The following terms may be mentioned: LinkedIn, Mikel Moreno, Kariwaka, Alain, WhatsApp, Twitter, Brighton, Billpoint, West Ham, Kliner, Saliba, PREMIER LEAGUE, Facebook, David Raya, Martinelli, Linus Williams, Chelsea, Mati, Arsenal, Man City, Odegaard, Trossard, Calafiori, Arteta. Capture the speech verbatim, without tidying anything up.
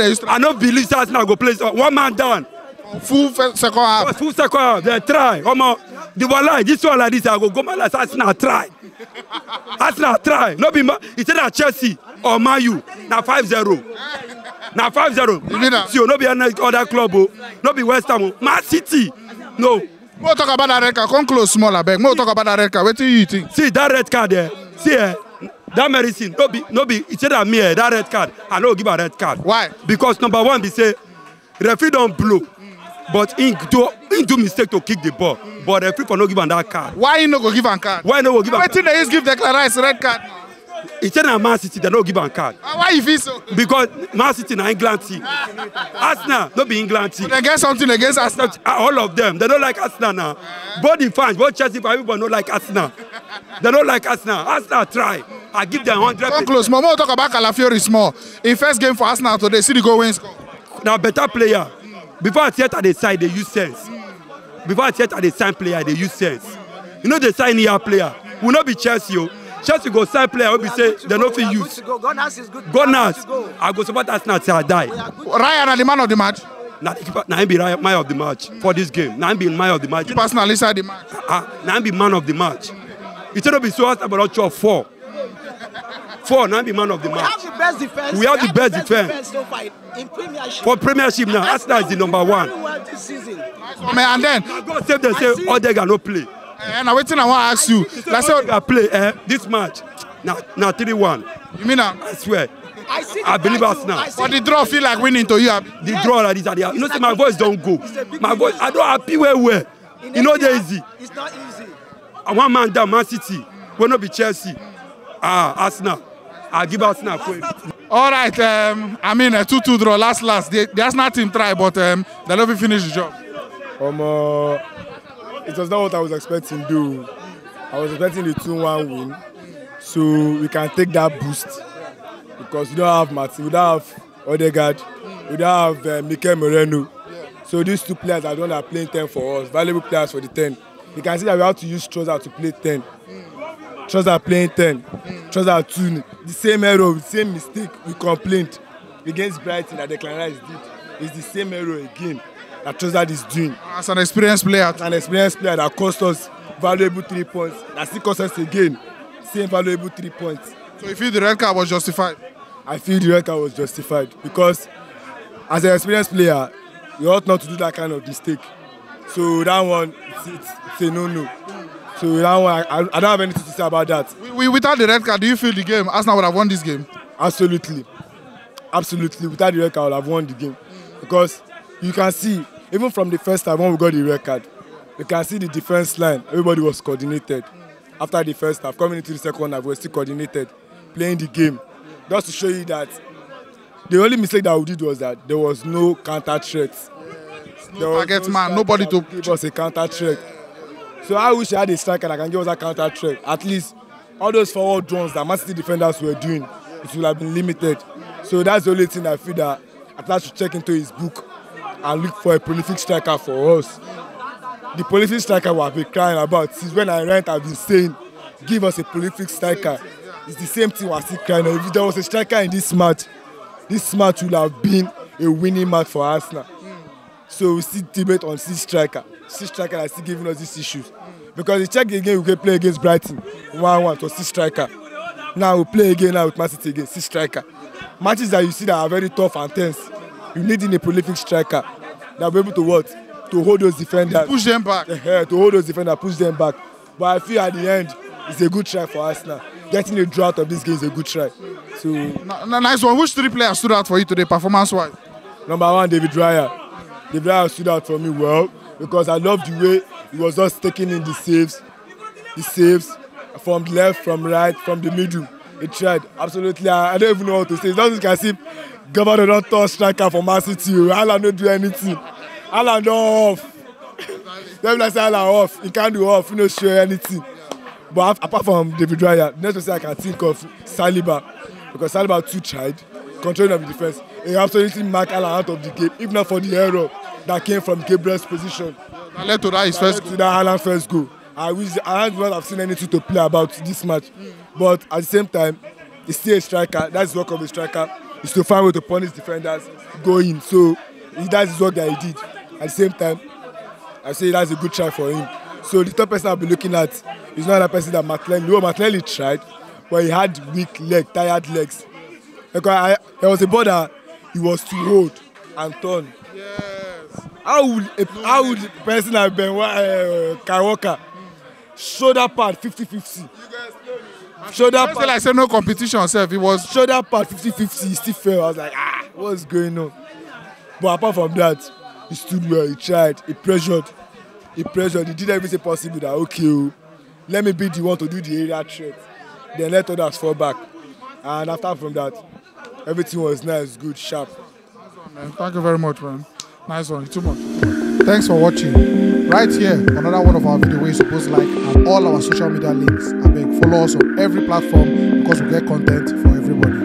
I don't believe that now go play one man down. Full second half. Full second half. They try. Come on. They were like this one like this. I go go man like Arsenal try. Arsenal try. No be man. It's not Chelsea or Man U. Now five zero. Now five zero. You no be another club. No be West Ham. Man City. No. We'll talk about that red card. Come close small, I beg. We'll talk about that red card. What do you think? See that red card there. See. Eh? That medicine, no be, no be, it's that me, that red card. I don't give a red card. Why? Because number one, they say, referee don't blow, mm. but he do, he do mistake to kick the ball. Mm. But referee cannot give him that card. Why he not go give him card? Why no go give him card? They just give the clearance red card. It's that Man City, they don't give him card. Uh, why you feel so? Because Man City na England team. Arsenal, don't be England team. But they get something against Arsenal. All of them, they don't like Arsenal now. Yeah. Both the fans, both Chelsea, people don't like Arsenal. They don't like Arsenal. Arsenal try. I give them one hundred. Come close. Mama, we'll talk about Calafiori small. In first game for Arsenal today, see the goal win score. Now, better player. Before I set at the side, they use sense. Before I set at the side player, they use sense. You know, they sign here player. Will not be Chelsea. Chelsea go sign player, will be say they don't feel use. Gunners is good. Gunners. I go support Arsenal till I die. Raya na the man of the match. Now I'm be man of the match for this game. Now I'm be man of the match. Personally inside the match. Now I'm be man of the match. It should not be so hard about your four. Four, now be man of the match. We have the best defense. We have, we have the best, best defense. defense so in premiership. For premiership now, Arsenal is the number one. This season. I mean, and then, God save them, say Odegaard no play. And I waiting. I want to ask you. Let's say Odegaard play eh, this match. Now, now three one. You mean now? I swear. I, see I believe us now. But the draw feel like winning to you. The yes. draw like this, like this. You know, see, my voice don't go. My voice. I don't happy where we're. You know, they're easy. It's not easy. I want man down, Man City. Will not be Chelsea. Ah, Arsenal. I'll give Arsenal for him. All right, um, I mean, a two two draw, last, last. The, the Arsenal team try, but um, they'll never finish the job. Um, uh, it was not what I was expecting to do. I was expecting the two one win, so we can take that boost. Because we don't have Mati, we don't have Odegaard, we don't have uh, Mikel Moreno. So these two players are the ones that are playing ten for us, valuable players for the ten. You can see that we have to use Trossard to play ten. Trossard playing ten. Trossard two. The same error, the same mistake we complained against Brighton that the Kliner did. It's the same error again that Trossard is doing. As an experienced player. As an experienced player that cost us valuable three points. That still cost us again. Same valuable three points. So you feel the red card was justified? I feel the red card was justified because as an experienced player, you ought not to do that kind of mistake. So that one, it's, it's, it's a no-no. So that one, I, I don't have anything to say about that. We, we, without the red card, do you feel the game Arsenal would have won this game? Absolutely. Absolutely. Without the red card, I would have won the game. Because you can see, even from the first time when we got the red card, you can see the defense line. Everybody was coordinated. After the first half, coming into the second half, we were still coordinated, playing the game. Just to show you that the only mistake that we did was that there was no counter threats. No target man, nobody to give us a counter threat. So I wish I had a striker that can give us a counter threat. At least all those forward runs that Man City defenders were doing, it would have been limited. So that's the only thing I feel that Arteta should check into his book and look for a prolific striker for us. The prolific striker we have been crying about since when I rent, I've been saying, give us a prolific striker. It's the same thing we're still crying. If there was a striker in this match, this match would have been a winning match for Arsenal. So we still debate on six striker. Six striker are still giving us these issues. Because we check again, we can play against Brighton. one one to six striker. Now we play again now with Man City again, six striker. Matches that you see that are very tough and tense, you need in a prolific striker that will be able to what? To hold those defenders. Push them back. Yeah, to hold those defenders, push them back. But I feel at the end, it's a good try for Arsenal. Getting a draw out of this game is a good try. So, nice one. Which three players stood out for you today, performance-wise? Number one, David Raya. David Raya stood out for me well because I loved the way he was just taking in the saves, the saves from left, from right, from the middle. He tried. Absolutely, I, I don't even know what to say. It's not like I see Governor don't touch striker for Man City. Alain don't do anything. Alain don't off. Then I say Alain off. He can't do off. He don't show anything. But apart from David Raya, the next person I can think of Saliba because Saliba too tried, controlling of the defense. He absolutely marked Alain out of the game, if not for the error that came from Gabriel's position. That led to that his first goal. That Alain first goal. I wish I would not have seen anything to play about this match. But at the same time, he's still a striker. That's the work of a striker. is to find a way to punish defenders, go in. So that is what I did. At the same time, I say that's a good try for him. So the third person I'll be looking at is not the person that Martinelli. No, Martinelli tried, but he had weak legs, tired legs. Because there was a ball that he was to hold and turn. Yes. How would a, how would a person like Ben uh, Kariwaka shoulder pad fifty fifty? Shoulder pad. Like I said, no competition, sir. It was shoulder pad fifty fifty. He still fell. I was like, ah, what's going on? But apart from that, he stood well. He tried. He pressured. He pressured. He did everything possible. That okay, let me be the one to do the area threat. Then let others fall back. And after from that, everything was nice, good, sharp. Nice one, man. Thank you very much, man. Nice one. Too much. Thanks for watching. Right here, another one of our videos where you're supposed to like and all our social media links. I beg, follow us on every platform because we get content for everybody.